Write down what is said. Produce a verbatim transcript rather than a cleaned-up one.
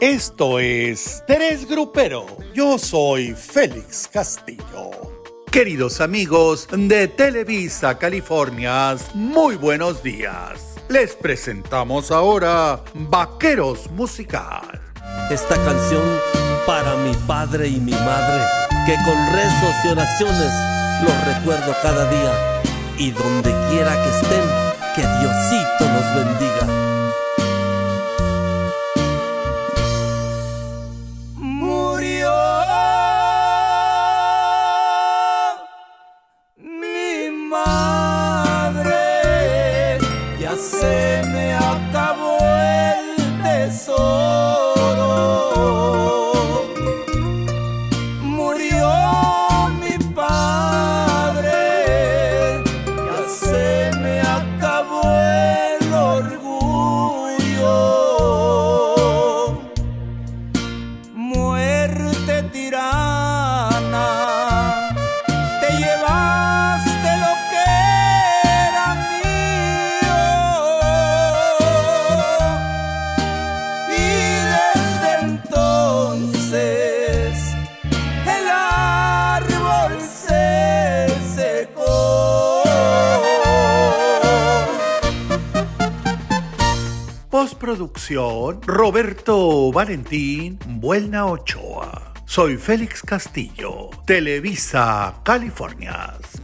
Esto es Tres Grupero. Yo soy Félix Castillo. Queridos amigos de Televisa, Californias, muy buenos días. Les presentamos ahora Vaqueros Musical. Esta canción para mi padre y mi madre, que con rezos y oraciones los recuerdo cada día. Y donde quiera que estén, que Diosito los bendiga. Se me acabó el tesoro. Murió mi padre, ya se me acabó el orgullo. Muerte tirana, te llevaste lo que era mío. Producción Roberto Valentín Buena Ochoa. Soy Félix Castillo, Televisa, Californias.